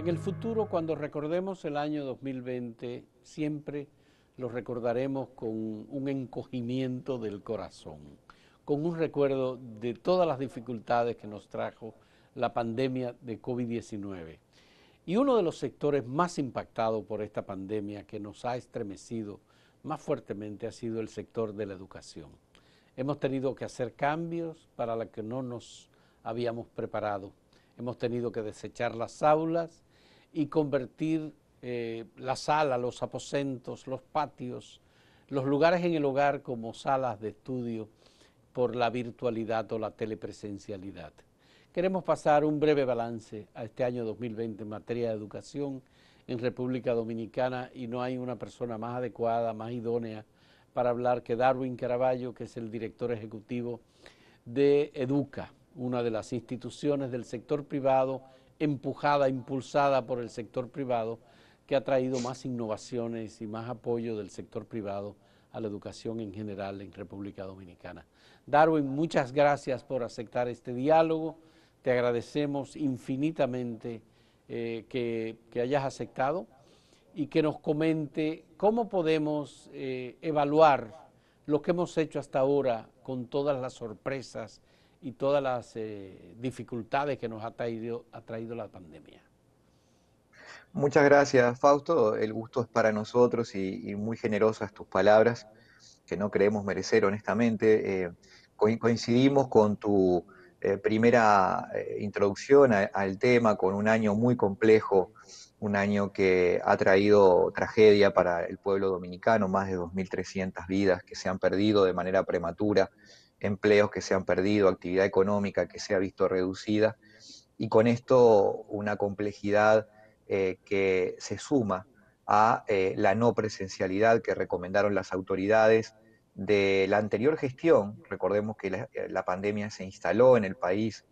En el futuro, cuando recordemos el año 2020, siempre lo recordaremos con un encogimiento del corazón, con un recuerdo de todas las dificultades que nos trajo la pandemia de COVID-19. Y uno de los sectores más impactados por esta pandemia, que nos ha estremecido más fuertemente, ha sido el sector de la educación. Hemos tenido que hacer cambios para los que no nos habíamos preparado. Hemos tenido que desechar las aulas y convertir la sala, los aposentos, los patios, los lugares en el hogar como salas de estudio por la virtualidad o la telepresencialidad. Queremos pasar un breve balance a este año 2020 en materia de educación en República Dominicana, y no hay una persona más adecuada, más idónea para hablar que Darwin Caraballo, que es el director ejecutivo de EDUCA, una de las instituciones del sector privado, impulsada por el sector privado, que ha traído más innovaciones y más apoyo del sector privado a la educación en general en República Dominicana. Darwin, muchas gracias por aceptar este diálogo. Te agradecemos infinitamente que hayas aceptado y que nos comente cómo podemos evaluar lo que hemos hecho hasta ahora con todas las sorpresas y todas las dificultades que nos ha traído la pandemia. Muchas gracias, Fausto. El gusto es para nosotros y muy generosas tus palabras, que no creemos merecer, honestamente. Coincidimos con tu primera introducción al tema, con un año muy complejo, un año que ha traído tragedia para el pueblo dominicano, más de 2.300 vidas que se han perdido de manera prematura, empleos que se han perdido, actividad económica que se ha visto reducida, y con esto una complejidad que se suma a la no presencialidad que recomendaron las autoridades de la anterior gestión. Recordemos que la pandemia se instaló en el país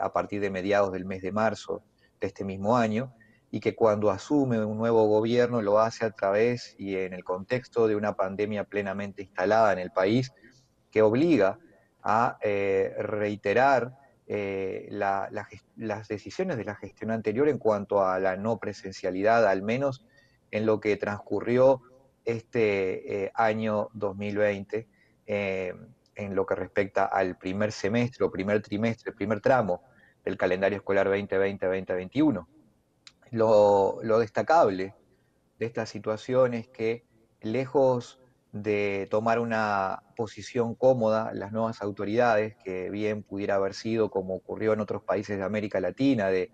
a partir de mediados del mes de marzo de este mismo año, y que cuando asume un nuevo gobierno lo hace a través y en el contexto de una pandemia plenamente instalada en el país, que obliga a reiterar las decisiones de la gestión anterior en cuanto a la no presencialidad, al menos en lo que transcurrió este año 2020, en lo que respecta al primer semestre o primer trimestre, primer tramo del calendario escolar 2020-2021. Lo destacable de esta situación es que, lejos de tomar una posición cómoda, las nuevas autoridades, que bien pudiera haber sido como ocurrió en otros países de América Latina, de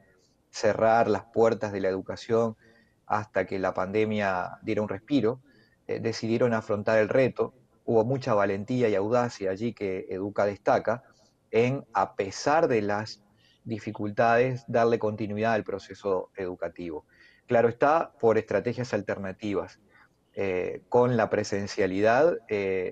cerrar las puertas de la educación hasta que la pandemia diera un respiro, decidieron afrontar el reto. Hubo mucha valentía y audacia allí, que EDUCA destaca, en, a pesar de las dificultades, darle continuidad al proceso educativo. Claro está, por estrategias alternativas, con la presencialidad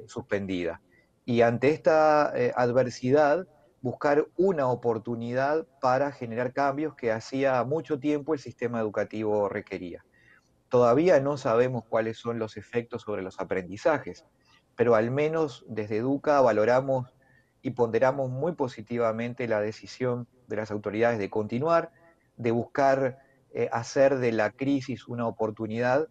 suspendida. Y ante esta adversidad, buscar una oportunidad para generar cambios que hacía mucho tiempo el sistema educativo requería. Todavía no sabemos cuáles son los efectos sobre los aprendizajes, pero al menos desde EDUCA valoramos y ponderamos muy positivamente la decisión de las autoridades de continuar, de buscar hacer de la crisis una oportunidad,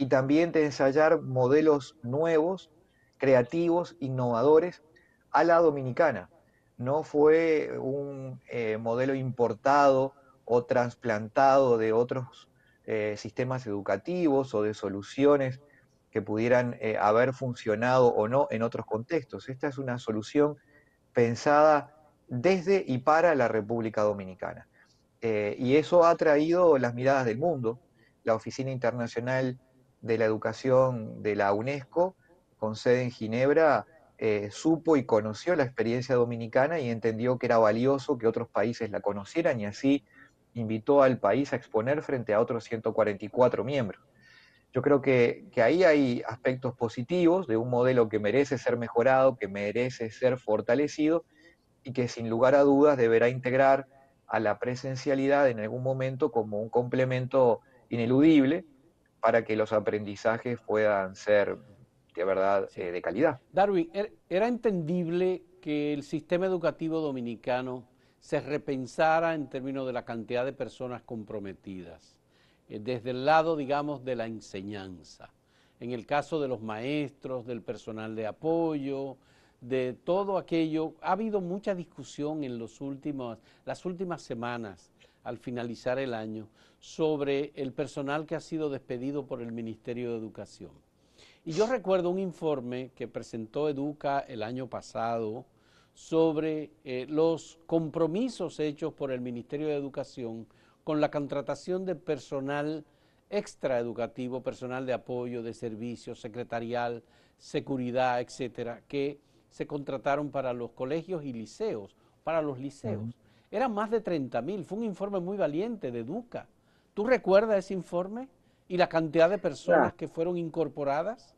y también de ensayar modelos nuevos, creativos, innovadores, a la dominicana. No fue un modelo importado o trasplantado de otros sistemas educativos o de soluciones que pudieran haber funcionado o no en otros contextos. Esta es una solución pensada desde y para la República Dominicana. Y eso ha traído las miradas del mundo. La Oficina Internacional de la Educación de la UNESCO, con sede en Ginebra, supo y conoció la experiencia dominicana y entendió que era valioso que otros países la conocieran, y así invitó al país a exponer frente a otros 144 miembros. Yo creo que ahí hay aspectos positivos de un modelo que merece ser mejorado, que merece ser fortalecido, y que sin lugar a dudas deberá integrar a la presencialidad en algún momento como un complemento ineludible, para que los aprendizajes puedan ser de verdad de calidad. Darwin, era entendible que el sistema educativo dominicano se repensara en términos de la cantidad de personas comprometidas, desde el lado, digamos, de la enseñanza. En el caso de los maestros, del personal de apoyo, de todo aquello, ha habido mucha discusión en las últimas semanas, al finalizar el año, sobre el personal que ha sido despedido por el Ministerio de Educación. Y yo recuerdo un informe que presentó EDUCA el año pasado sobre los compromisos hechos por el Ministerio de Educación con la contratación de personal extraeducativo, personal de apoyo, de servicio, secretarial, seguridad, etcétera, que se contrataron para los colegios y liceos, para los liceos. Eran más de 30.000, fue un informe muy valiente de EDUCA. ¿Tú recuerdas ese informe y la cantidad de personas que fueron incorporadas?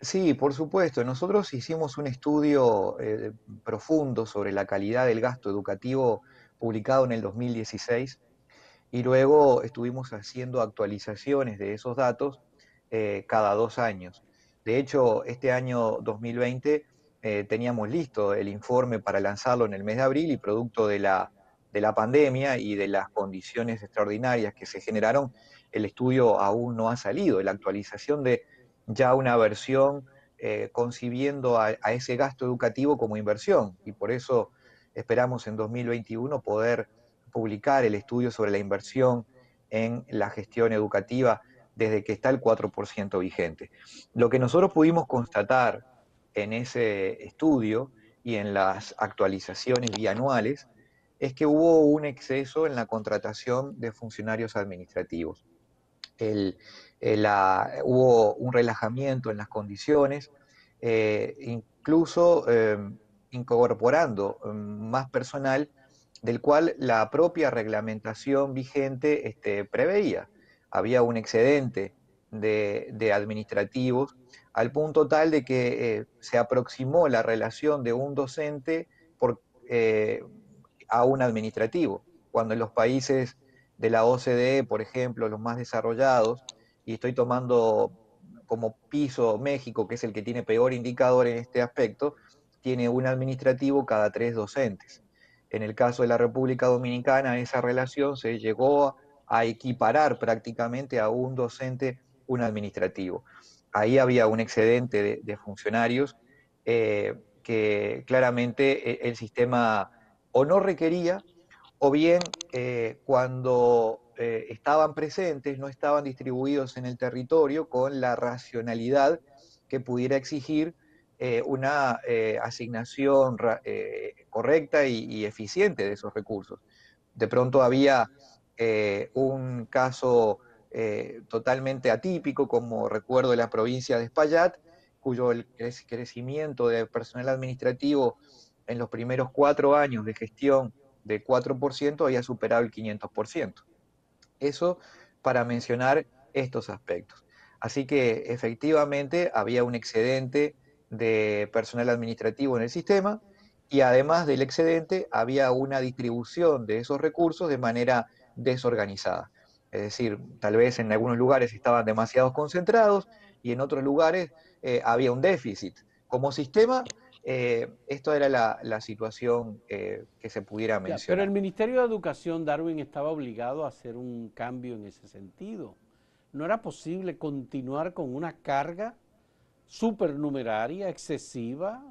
Sí, por supuesto. Nosotros hicimos un estudio profundo sobre la calidad del gasto educativo publicado en el 2016 y luego estuvimos haciendo actualizaciones de esos datos cada 2 años. De hecho, este año 2020 teníamos listo el informe para lanzarlo en el mes de abril y producto de la pandemia y de las condiciones extraordinarias que se generaron, el estudio aún no ha salido. La actualización de ya una versión concibiendo a ese gasto educativo como inversión y por eso esperamos en 2021 poder publicar el estudio sobre la inversión en la gestión educativa desde que está el 4% vigente. Lo que nosotros pudimos constatar en ese estudio y en las actualizaciones bianuales, es que hubo un exceso en la contratación de funcionarios administrativos. Hubo un relajamiento en las condiciones, incluso incorporando más personal del cual la propia reglamentación vigente preveía. Había un excedente de administrativos, al punto tal de que se aproximó la relación de un docente a un administrativo, cuando en los países de la OCDE, por ejemplo, los más desarrollados, y estoy tomando como piso México, que es el que tiene peor indicador en este aspecto, tiene un administrativo cada 3 docentes. En el caso de la República Dominicana, esa relación se llegó a equiparar prácticamente a un docente, un administrativo. Ahí había un excedente de funcionarios que claramente el sistema o no requería, o bien cuando estaban presentes no estaban distribuidos en el territorio con la racionalidad que pudiera exigir una asignación correcta y eficiente de esos recursos. De pronto había un caso totalmente atípico, como recuerdo de la provincia de Espaillat, cuyo el crecimiento de personal administrativo en los primeros 4 años de gestión de 4% había superado el 500%. Eso para mencionar estos aspectos. Así que efectivamente había un excedente de personal administrativo en el sistema y además del excedente había una distribución de esos recursos de manera desorganizada. Es decir, tal vez en algunos lugares estaban demasiado concentrados y en otros lugares había un déficit. Como sistema, esto era la situación que se pudiera mencionar. Pero el Ministerio de Educación, Darwin, estaba obligado a hacer un cambio en ese sentido. ¿No era posible continuar con una carga supernumeraria, excesiva,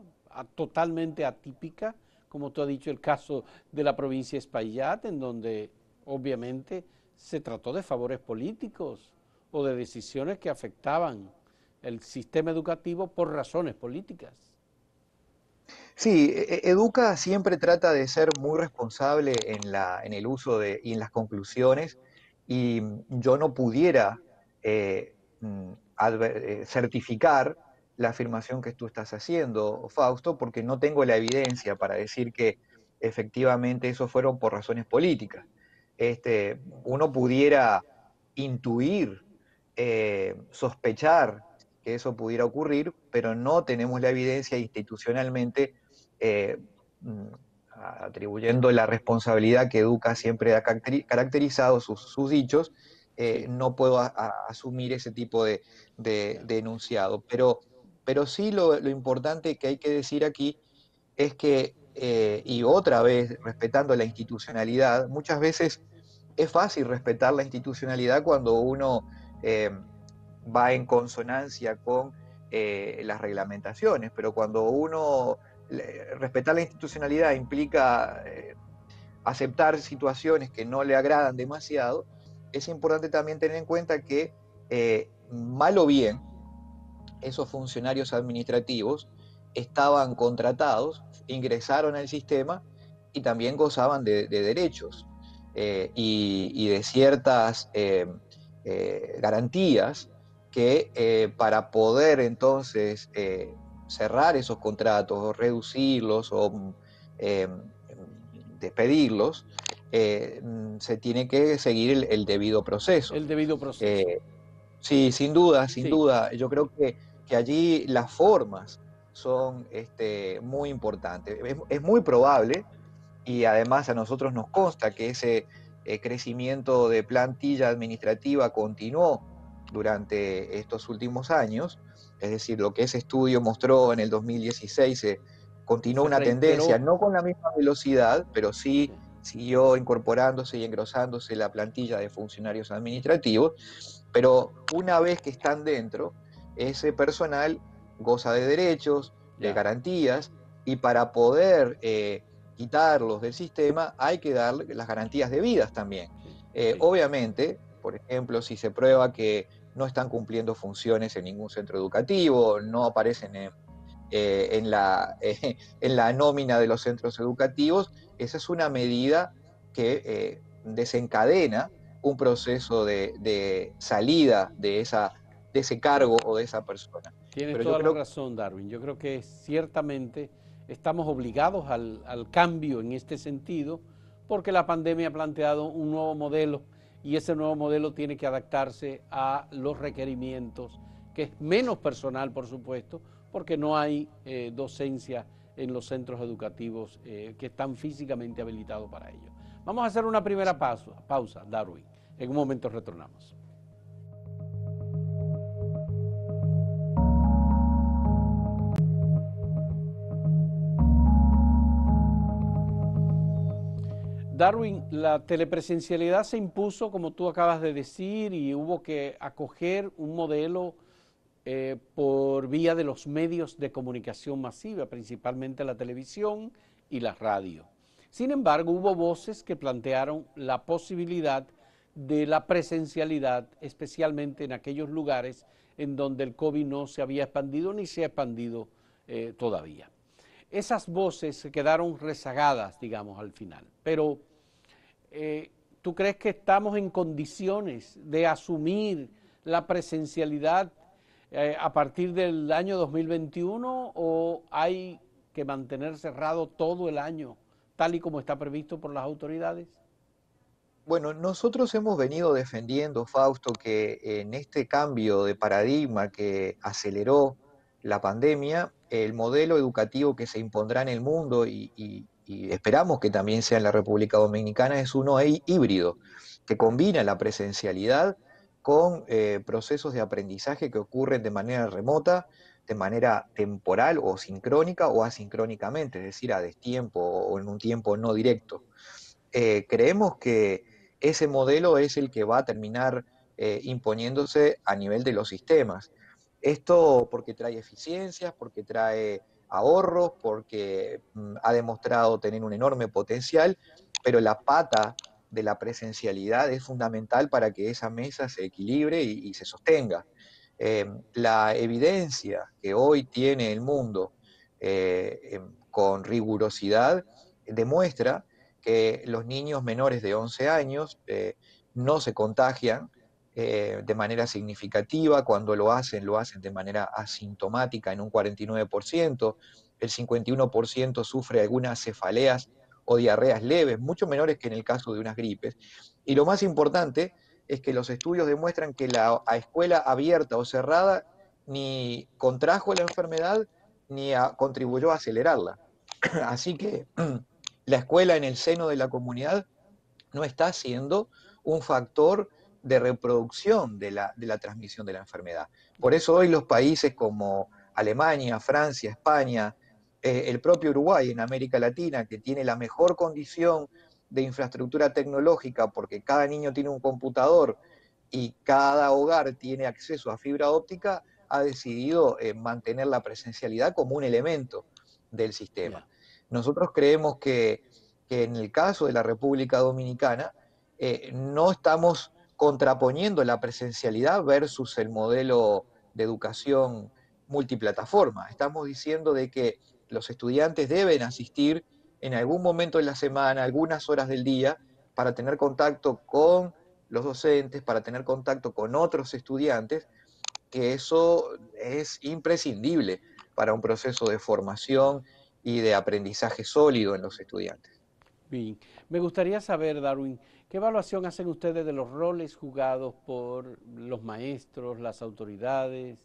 totalmente atípica, como tú has dicho, el caso de la provincia de Espaillat, en donde obviamente se trató de favores políticos o de decisiones que afectaban el sistema educativo por razones políticas? Sí, EDUCA siempre trata de ser muy responsable en el uso y en las conclusiones, y yo no pudiera certificar la afirmación que tú estás haciendo, Fausto, porque no tengo la evidencia para decir que efectivamente eso fueron por razones políticas. Uno pudiera intuir, sospechar que eso pudiera ocurrir, pero no tenemos la evidencia institucionalmente atribuyendo la responsabilidad que EDUCA siempre ha caracterizado sus dichos. No puedo asumir ese tipo de enunciado. Pero sí lo importante que hay que decir aquí es que y otra vez respetando la institucionalidad. Muchas veces es fácil respetar la institucionalidad cuando uno va en consonancia con las reglamentaciones, pero cuando uno respetar la institucionalidad implica aceptar situaciones que no le agradan demasiado, es importante también tener en cuenta que mal o bien esos funcionarios administrativos estaban contratados, ingresaron al sistema y también gozaban de derechos y de ciertas garantías que para poder entonces cerrar esos contratos o reducirlos o despedirlos, se tiene que seguir el debido proceso. El debido proceso. Sí, sin duda, sin duda. Yo creo que allí las formas son muy importantes. Es muy probable, y además a nosotros nos consta que ese crecimiento de plantilla administrativa continuó durante estos últimos años, es decir, lo que ese estudio mostró en el 2016 continuó una tendencia, no con la misma velocidad, pero sí siguió incorporándose y engrosándose la plantilla de funcionarios administrativos, pero una vez que están dentro, ese personal goza de derechos, de garantías, y para poder quitarlos del sistema hay que dar las garantías debidas también. Obviamente, por ejemplo, si se prueba que no están cumpliendo funciones en ningún centro educativo, no aparecen en la nómina de los centros educativos, esa es una medida que desencadena un proceso de salida de ese cargo o de esa persona. Tienes toda la razón, Darwin. Yo creo que ciertamente estamos obligados al cambio en este sentido, porque la pandemia ha planteado un nuevo modelo, y ese nuevo modelo tiene que adaptarse a los requerimientos, que es menos personal, por supuesto, porque no hay docencia en los centros educativos que están físicamente habilitados para ello. Vamos a hacer una primera pausa, Darwin. En un momento retornamos. Darwin, la telepresencialidad se impuso, como tú acabas de decir, y hubo que acoger un modelo por vía de los medios de comunicación masiva, principalmente la televisión y la radio. Sin embargo, hubo voces que plantearon la posibilidad de la presencialidad, especialmente en aquellos lugares en donde el COVID no se había expandido ni se ha expandido todavía. Esas voces se quedaron rezagadas, digamos, al final, pero ¿tú crees que estamos en condiciones de asumir la presencialidad a partir del año 2021 o hay que mantener cerrado todo el año, tal y como está previsto por las autoridades? Bueno, nosotros hemos venido defendiendo, Fausto, que en este cambio de paradigma que aceleró la pandemia, el modelo educativo que se impondrá en el mundo y esperamos que también sea en la República Dominicana es uno híbrido, que combina la presencialidad con procesos de aprendizaje que ocurren de manera remota, de manera temporal o sincrónica o asincrónicamente, es decir, a destiempo o en un tiempo no directo. Creemos que ese modelo es el que va a terminar imponiéndose a nivel de los sistemas. Esto porque trae eficiencias, porque trae ahorros, porque ha demostrado tener un enorme potencial, pero la pata de la presencialidad es fundamental para que esa mesa se equilibre y se sostenga. La evidencia que hoy tiene el mundo con rigurosidad demuestra que los niños menores de 11 años no se contagian de manera significativa, cuando lo hacen de manera asintomática en un 49%, el 51% sufre algunas cefaleas o diarreas leves, mucho menores que en el caso de unas gripes, y lo más importante es que los estudios demuestran que la escuela abierta o cerrada ni contrajo la enfermedad ni contribuyó a acelerarla, así que la escuela en el seno de la comunidad no está siendo un factor de reproducción de la transmisión de la enfermedad. Por eso hoy los países como Alemania, Francia, España, el propio Uruguay en América Latina, que tiene la mejor condición de infraestructura tecnológica porque cada niño tiene un computador y cada hogar tiene acceso a fibra óptica, ha decidido mantener la presencialidad como un elemento del sistema. Nosotros creemos que en el caso de la República Dominicana no estamos contraponiendo la presencialidad versus el modelo de educación multiplataforma. Estamos diciendo de que los estudiantes deben asistir en algún momento de la semana, algunas horas del día, para tener contacto con los docentes, para tener contacto con otros estudiantes, que eso es imprescindible para un proceso de formación y de aprendizaje sólido en los estudiantes. Bien, me gustaría saber, Darwin, ¿qué evaluación hacen ustedes de los roles jugados por los maestros, las autoridades,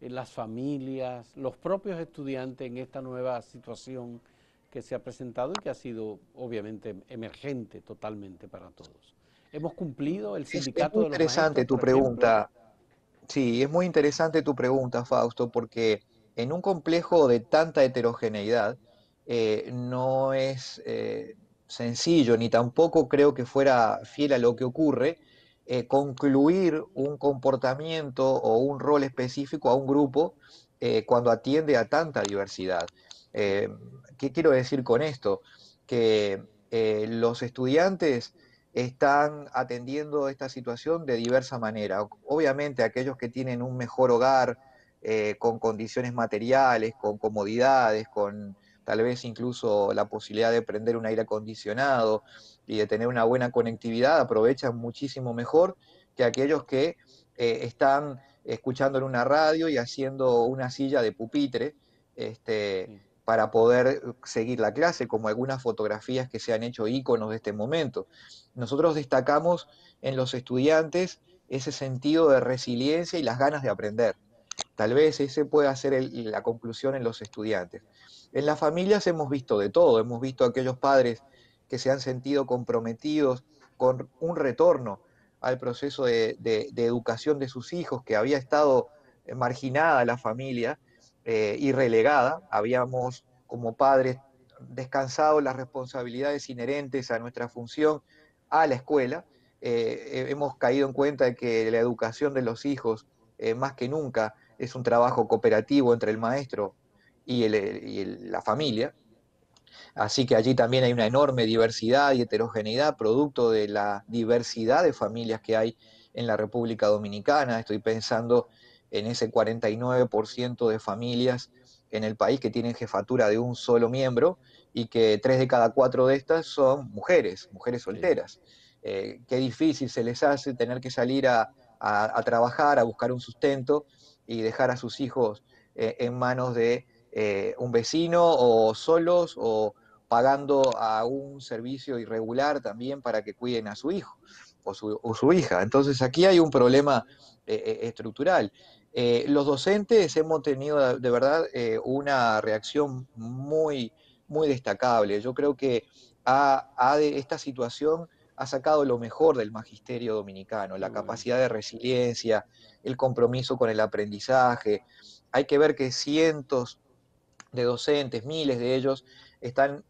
las familias, los propios estudiantes en esta nueva situación que se ha presentado y que ha sido obviamente emergente totalmente para todos? ¿Hemos cumplido el sindicato de los maestros? Es muy interesante tu pregunta. Sí, es muy interesante tu pregunta, Fausto, porque en un complejo de tanta heterogeneidad no es sencillo, ni tampoco creo que fuera fiel a lo que ocurre, concluir un comportamiento o un rol específico a un grupo cuando atiende a tanta diversidad. ¿Qué quiero decir con esto? Que los estudiantes están atendiendo esta situación de diversa manera. Obviamente aquellos que tienen un mejor hogar, con condiciones materiales, con comodidades, con tal vez incluso la posibilidad de prender un aire acondicionado y de tener una buena conectividad, aprovechan muchísimo mejor que aquellos que están escuchando en una radio y haciendo una silla de pupitre para poder seguir la clase, como algunas fotografías que se han hecho íconos de este momento. Nosotros destacamos en los estudiantes ese sentido de resiliencia y las ganas de aprender. Tal vez ese pueda ser la conclusión en los estudiantes. En las familias hemos visto de todo, hemos visto a aquellos padres que se han sentido comprometidos con un retorno al proceso de educación de sus hijos, que había estado marginada la familia y relegada. Habíamos como padres descansado las responsabilidades inherentes a nuestra función a la escuela. Hemos caído en cuenta de que la educación de los hijos más que nunca es un trabajo cooperativo entre el maestro y la familia. Así que allí también hay una enorme diversidad y heterogeneidad, producto de la diversidad de familias que hay en la República Dominicana. Estoy pensando en ese 49% de familias en el país que tienen jefatura de un solo miembro y que 3 de cada 4 de estas son mujeres, mujeres solteras. Qué difícil se les hace tener que salir a trabajar, a buscar un sustento y dejar a sus hijos en manos de un vecino o solos o pagando a un servicio irregular también para que cuiden a su hijo o su hija. Entonces aquí hay un problema estructural. Los docentes hemos tenido de verdad una reacción muy, muy destacable. Yo creo que esta situación ha sacado lo mejor del magisterio dominicano, la capacidad de resiliencia, el compromiso con el aprendizaje. Hay que ver que cientos de docentes, miles de ellos, están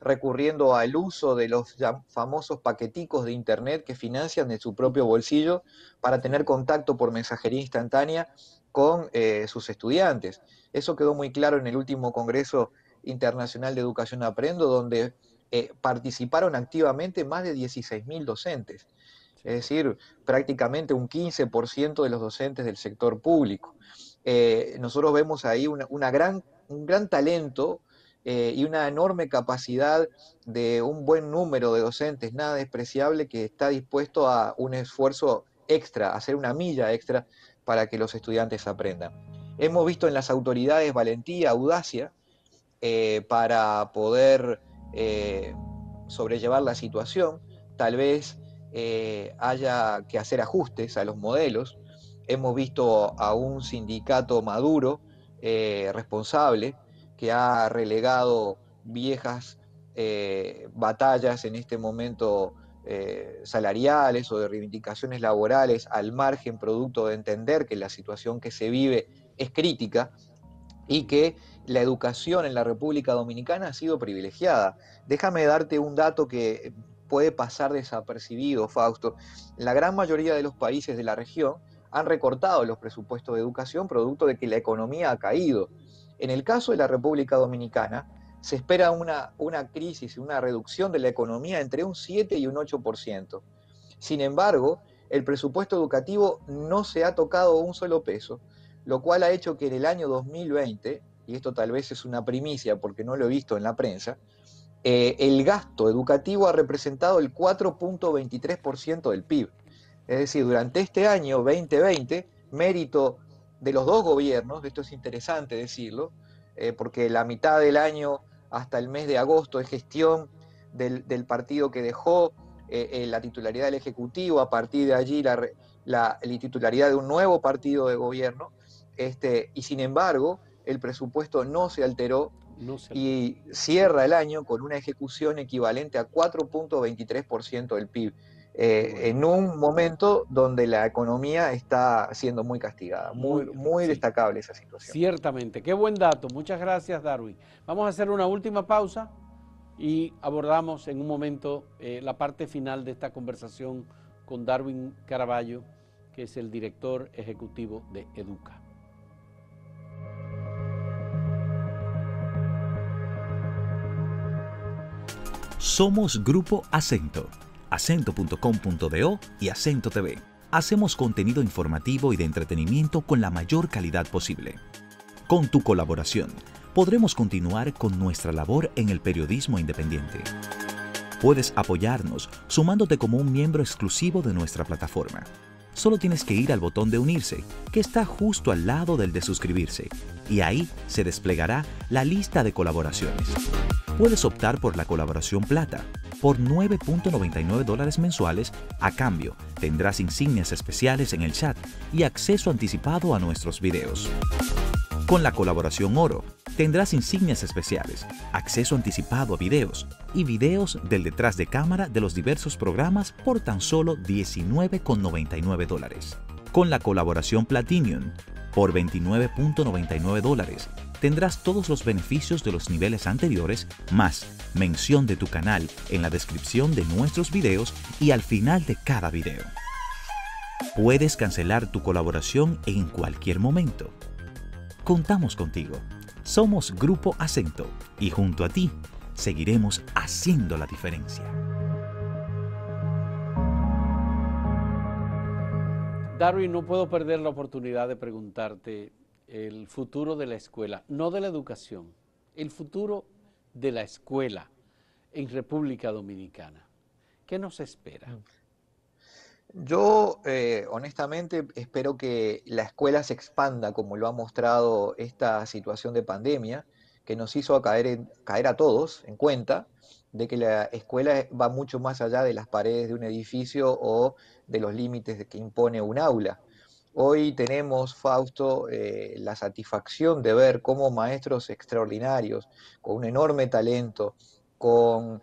recurriendo al uso de los famosos paqueticos de internet que financian de su propio bolsillo para tener contacto por mensajería instantánea con sus estudiantes. Eso quedó muy claro en el último Congreso Internacional de Educación Aprendo, donde participaron activamente más de 16.000 docentes, es decir, prácticamente un 15% de los docentes del sector público. Nosotros vemos ahí un gran talento y una enorme capacidad de un buen número de docentes, nada despreciable, que está dispuesto a un esfuerzo extra, a hacer una milla extra para que los estudiantes aprendan. Hemos visto en las autoridades valentía, audacia, para poder sobrellevar la situación. Tal vez haya que hacer ajustes a los modelos. Hemos visto a un sindicato maduro, responsable, que ha relegado viejas batallas en este momento salariales o de reivindicaciones laborales al margen, producto de entender que la situación que se vive es crítica y que la educación en la República Dominicana ha sido privilegiada. Déjame darte un dato que puede pasar desapercibido, Fausto. La gran mayoría de los países de la región han recortado los presupuestos de educación producto de que la economía ha caído. En el caso de la República Dominicana, se espera una crisis, una reducción de la economía entre un 7 y un 8%. Sin embargo, el presupuesto educativo no se ha tocado un solo peso, lo cual ha hecho que en el año 2020, y esto tal vez es una primicia porque no lo he visto en la prensa, el gasto educativo ha representado el 4.23% del PIB. Es decir, durante este año 2020, mérito de los dos gobiernos, esto es interesante decirlo, porque la mitad del año hasta el mes de agosto es gestión del partido que dejó la titularidad del Ejecutivo, a partir de allí la titularidad de un nuevo partido de gobierno, y sin embargo el presupuesto no se alteró y cierra el año con una ejecución equivalente a 4.23% del PIB, en un momento donde la economía está siendo muy castigada. Muy destacable esa situación. Ciertamente, qué buen dato. Muchas gracias, Darwin. Vamos a hacer una última pausa y abordamos en un momento la parte final de esta conversación con Darwin Caraballo, que es el director ejecutivo de EDUCA. Somos Grupo Acento, acento.com.do y Acento TV. Hacemos contenido informativo y de entretenimiento con la mayor calidad posible. Con tu colaboración, podremos continuar con nuestra labor en el periodismo independiente. Puedes apoyarnos sumándote como un miembro exclusivo de nuestra plataforma. Solo tienes que ir al botón de unirse, que está justo al lado del de suscribirse, y ahí se desplegará la lista de colaboraciones. Puedes optar por la colaboración plata. Por $9.99 mensuales, a cambio, tendrás insignias especiales en el chat y acceso anticipado a nuestros videos. Con la colaboración oro, tendrás insignias especiales, acceso anticipado a videos y videos del detrás de cámara de los diversos programas por tan solo $19.99. Con la colaboración Platinum, por $29.99, tendrás todos los beneficios de los niveles anteriores, más mención de tu canal en la descripción de nuestros videos y al final de cada video. Puedes cancelar tu colaboración en cualquier momento. Contamos contigo. Somos Grupo Acento y junto a ti seguiremos haciendo la diferencia. Darwin, no puedo perder la oportunidad de preguntarte el futuro de la escuela, no de la educación, el futuro de la escuela en República Dominicana. ¿Qué nos espera? Yo honestamente espero que la escuela se expanda como lo ha mostrado esta situación de pandemia, que nos hizo caer a todos en cuenta de que la escuela va mucho más allá de las paredes de un edificio o de los límites que impone un aula. Hoy tenemos, Fausto, la satisfacción de ver cómo maestros extraordinarios, con un enorme talento, con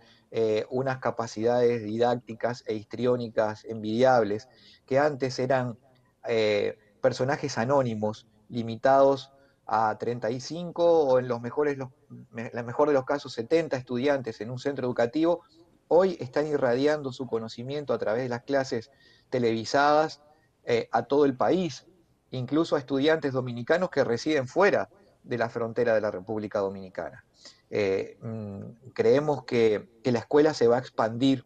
unas capacidades didácticas e histriónicas envidiables, que antes eran personajes anónimos, limitados a 35 o en la mejor de los casos 70 estudiantes en un centro educativo, hoy están irradiando su conocimiento a través de las clases televisadas, a todo el país, incluso a estudiantes dominicanos que residen fuera de la frontera de la República Dominicana. Creemos que la escuela se va a expandir,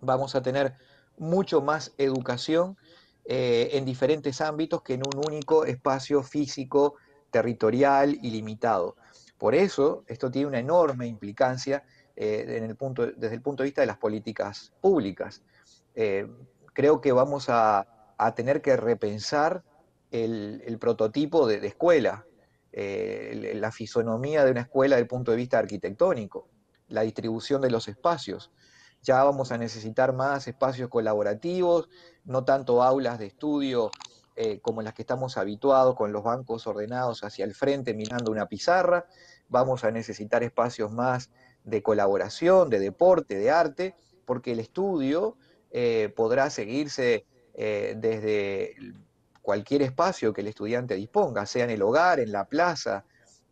vamos a tener mucho más educación en diferentes ámbitos que en un único espacio físico, territorial y limitado. Por eso, esto tiene una enorme implicancia desde el punto de vista de las políticas públicas. Creo que vamos a tener que repensar el prototipo de escuela, la fisonomía de una escuela desde el punto de vista arquitectónico, la distribución de los espacios. Ya vamos a necesitar más espacios colaborativos, no tanto aulas de estudio como las que estamos habituados, con los bancos ordenados hacia el frente mirando una pizarra. Vamos a necesitar espacios más de colaboración, de deporte, de arte, porque el estudio podrá seguirse desde cualquier espacio que el estudiante disponga, sea en el hogar, en la plaza,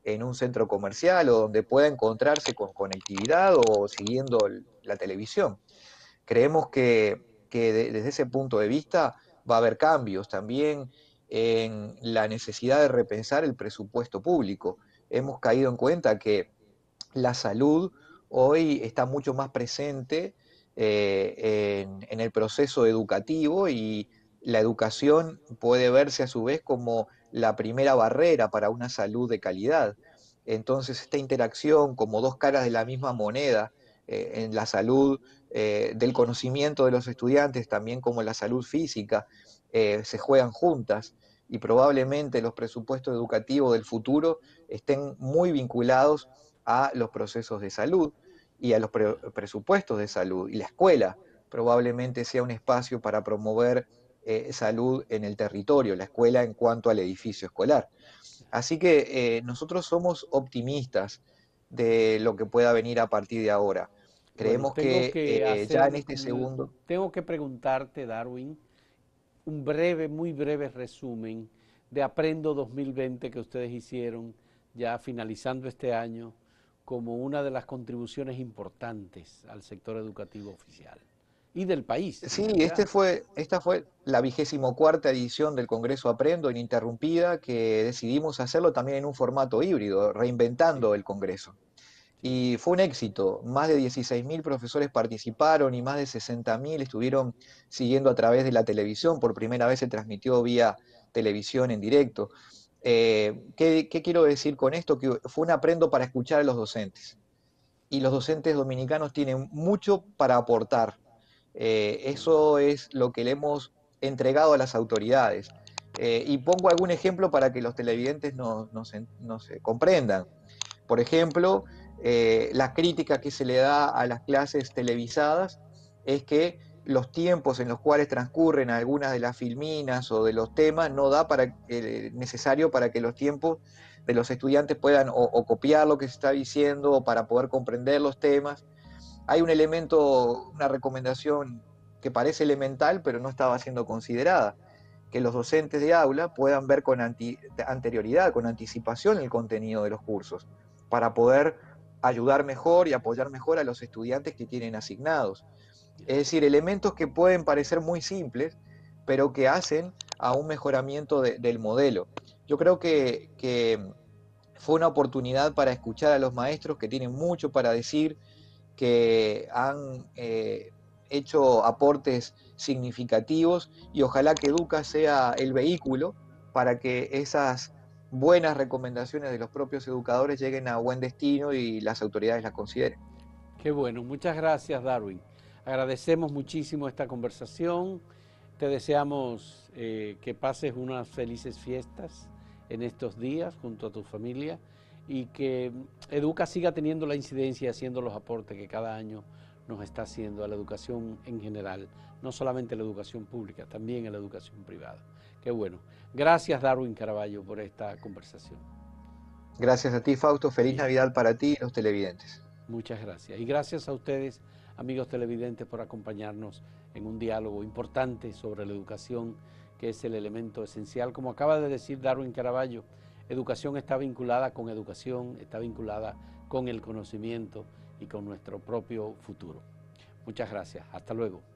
en un centro comercial o donde pueda encontrarse con conectividad o siguiendo la televisión. Creemos que desde ese punto de vista va a haber cambios también en la necesidad de repensar el presupuesto público. Hemos caído en cuenta que la salud hoy está mucho más presente en el proceso educativo, y la educación puede verse a su vez como la primera barrera para una salud de calidad. Entonces esta interacción como dos caras de la misma moneda, en la salud del conocimiento de los estudiantes, también como la salud física, se juegan juntas, y probablemente los presupuestos educativos del futuro estén muy vinculados a los procesos de salud y a los presupuestos de salud. Y la escuela probablemente sea un espacio para promover salud en el territorio, la escuela en cuanto al edificio escolar. Así que nosotros somos optimistas de lo que pueda venir a partir de ahora. Creemos que ya en este segundo... Tengo que preguntarte, Darwin, un breve, muy breve resumen de Aprendo 2020 que ustedes hicieron ya finalizando este año como una de las contribuciones importantes al sector educativo oficial y del país. Sí, esta fue la 24ª edición del Congreso Aprendo ininterrumpida, que decidimos hacerlo también en un formato híbrido, reinventando el Congreso. Y fue un éxito, más de 16.000 profesores participaron y más de 60.000 estuvieron siguiendo a través de la televisión. Por primera vez se transmitió vía televisión en directo. ¿Qué quiero decir con esto? Que fue un Aprendo para escuchar a los docentes. Y los docentes dominicanos tienen mucho para aportar. Eso es lo que le hemos entregado a las autoridades. Y pongo algún ejemplo para que los televidentes nos comprendan. Por ejemplo, la crítica que se le da a las clases televisadas es que los tiempos en los cuales transcurren algunas de las filminas o de los temas no da para necesario para que los tiempos de los estudiantes puedan o copiar lo que se está diciendo o para poder comprender los temas. Hay un elemento, una recomendación que parece elemental pero no estaba siendo considerada, que los docentes de aula puedan ver con anterioridad, con anticipación el contenido de los cursos, para poder ayudar mejor y apoyar mejor a los estudiantes que tienen asignados. Es decir, elementos que pueden parecer muy simples, pero que hacen a un mejoramiento del modelo. Yo creo que fue una oportunidad para escuchar a los maestros, que tienen mucho para decir, que han hecho aportes significativos, y ojalá que EDUCA sea el vehículo para que esas buenas recomendaciones de los propios educadores lleguen a buen destino y las autoridades las consideren. Qué bueno, muchas gracias, Darwin. Agradecemos muchísimo esta conversación. Te deseamos que pases unas felices fiestas en estos días junto a tu familia, y que EDUCA siga teniendo la incidencia y haciendo los aportes que cada año nos está haciendo a la educación en general, no solamente a la educación pública, también a la educación privada. Qué bueno. Gracias, Darwin Caraballo, por esta conversación. Gracias a ti, Fausto. Feliz Navidad para ti y los televidentes. Muchas gracias. Y gracias a ustedes, amigos televidentes, por acompañarnos en un diálogo importante sobre la educación, que es el elemento esencial. Como acaba de decir Darwin Caraballo, educación está vinculada con educación, está vinculada con el conocimiento y con nuestro propio futuro. Muchas gracias. Hasta luego.